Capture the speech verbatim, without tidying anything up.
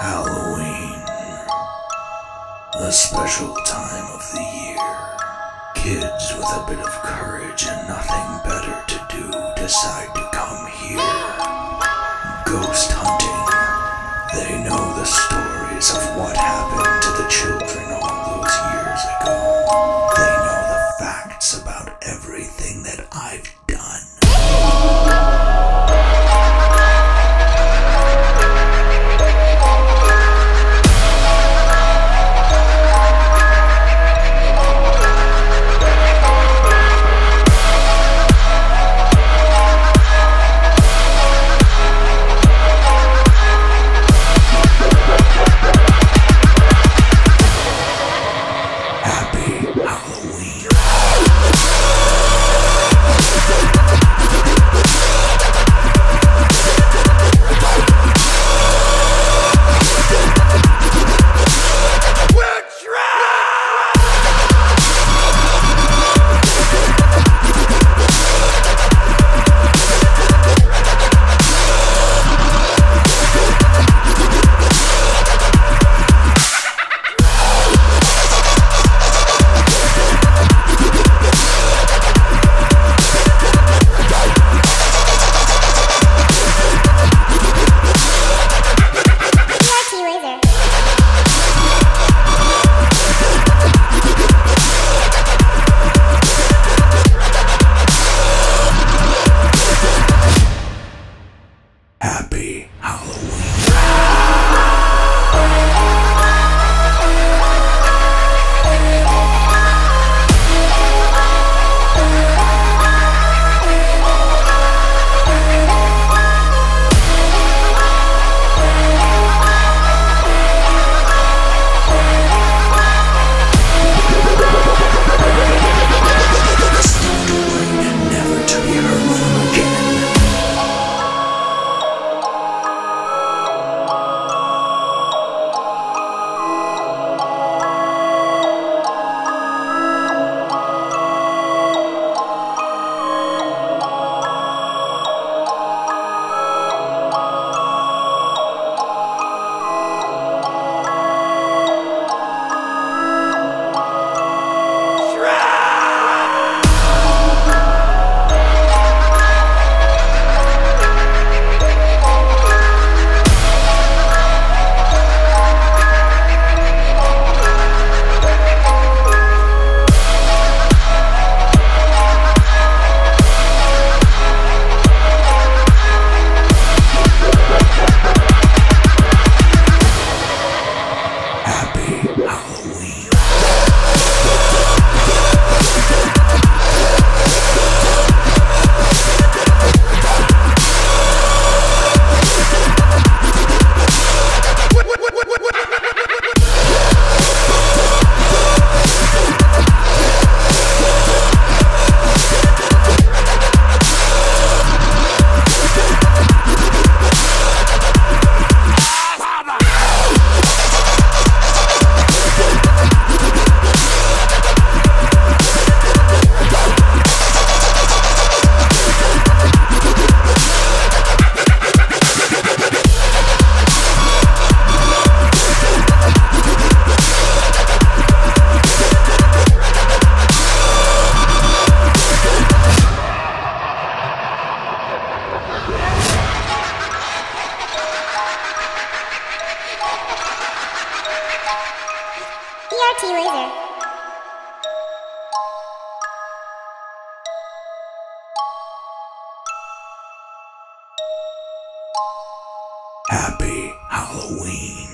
Halloween, the special time of the year. Kids with a bit of courage and nothing better to do decide to come here. Ghost hunting. They know the stories of what happened to the children all those years ago. They know the facts about everything that I've done. Happy Halloween. Laser. Happy Halloween.